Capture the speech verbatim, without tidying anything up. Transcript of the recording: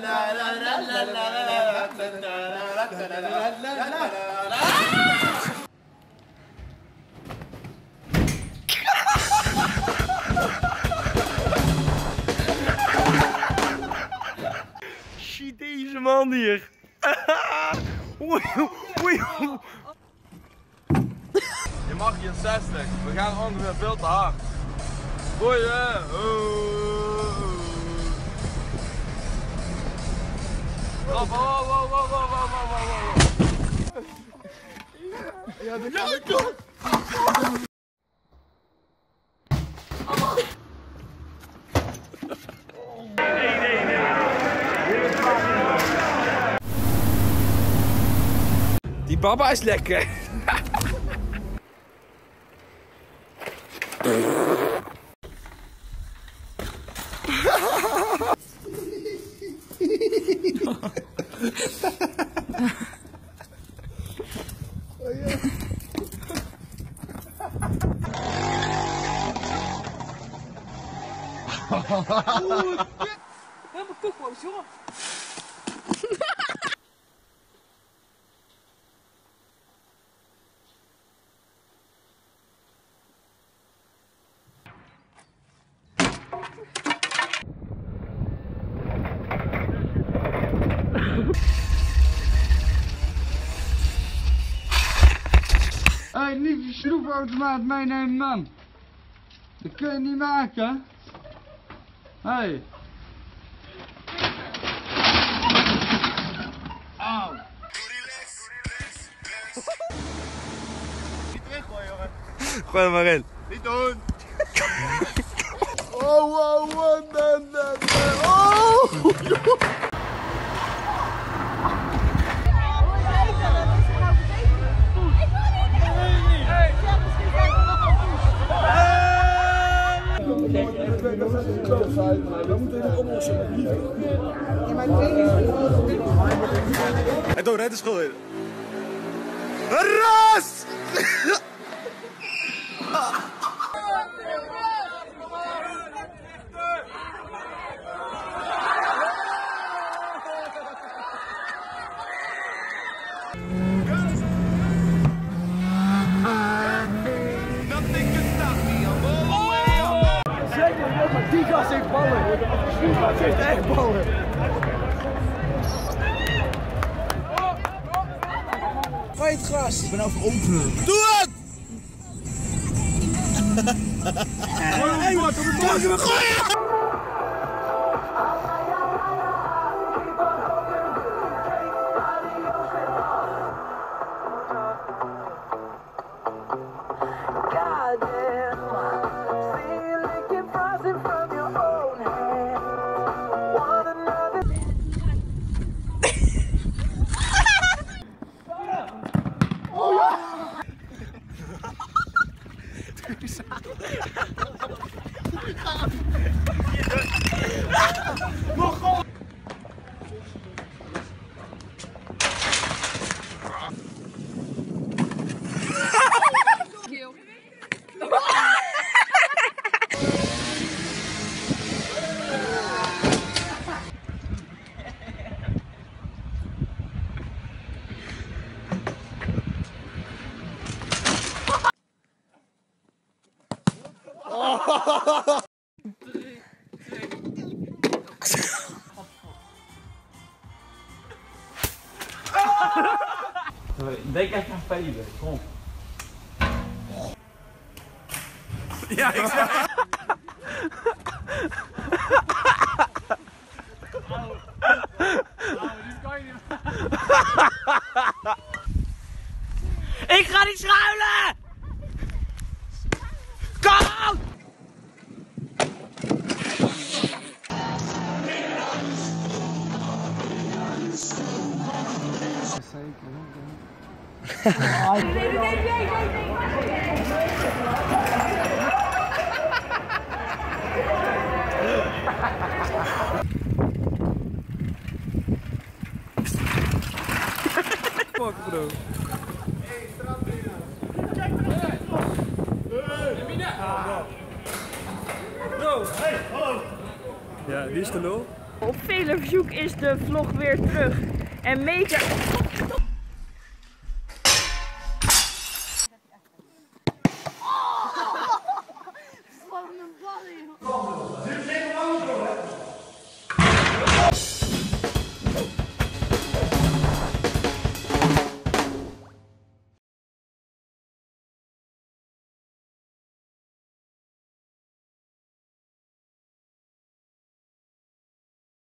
Shit, deze man hier. Je mag hier zestig, we gaan ongeveer veel te hard. Goeie! Wow, wow, wow, wow, wow, wow, wow, wow. Ja, dat kan ik toch! Nee, nee, nee. Die baba is lekker. Oh ja. Oeh, kut. Helemaal koekloos, jongen. Hey, lieve schroefautomaat, meenemen man. Dat kun je niet maken. Hey. Auw. Niet weggooien, jongen. Gooi er maar in. Niet doen. Oh, wow, wow, man, man, man. Oh, joh. We moeten het oplossen. Ja, maar het is niet. En toen red de school in. Ras! Die gast heeft ballen! Die gast heeft echt ballen! Gooi het gras! Ik ben over open! Doe het! Gooi hem op de gooi! Denk echt aan velen, kom. Ja, ik zeg. Nou, dit kan je niet. Ik ga niet schuilen! Kom! Nee, nee, nee, nee, nee, fuck bro. Hey, trap binnen. Bro, hey, hallo. Ja, die is de nul. Op vele verzoek is de vlog weer terug. En mega...